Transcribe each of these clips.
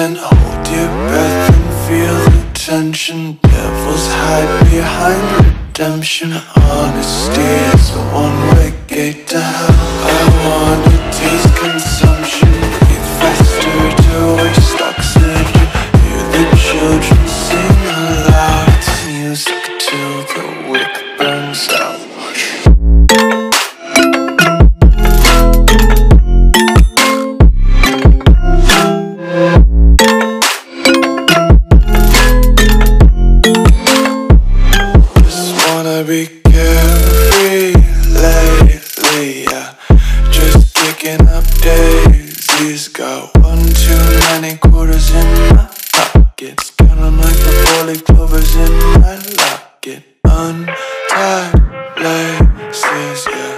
Hold your breath and feel the tension. Devils hide behind redemption. Honesty is a one-way gate to hell. I wanna taste consumption. Breathe faster to waste oxygen. Hear the children sing aloud. It's music till the wick burns out. Got one too many quarters in my pockets. Count them like the four-leaf clovers in my locket. Untied laces, yeah.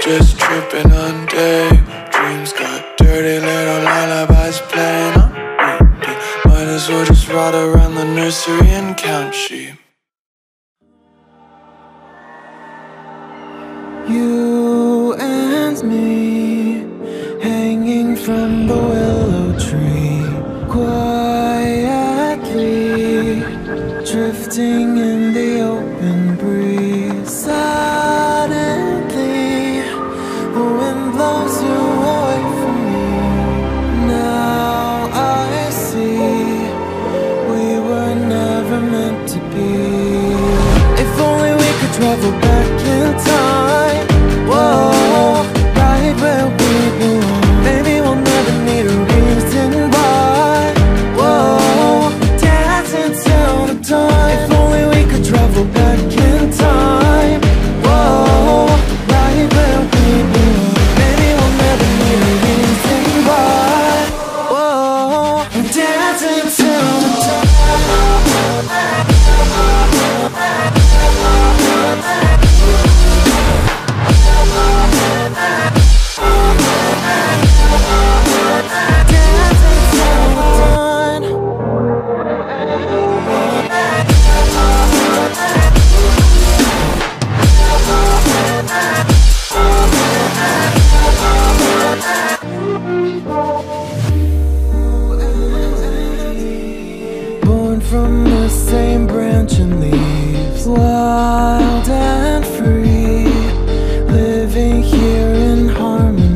Just tripping on daydreams. Got dirty little lullabies playing on repeat. Might as well just ride around the nursery and count sheep. You and me hanging from the willow tree, quietly drifting in the open breeze. Suddenly, the wind blows you away from me. Now I see we were never meant to be. If only we could travel back in time. Whoa, right where we belong. From the same branch and leaves, wild and free, living here in harmony.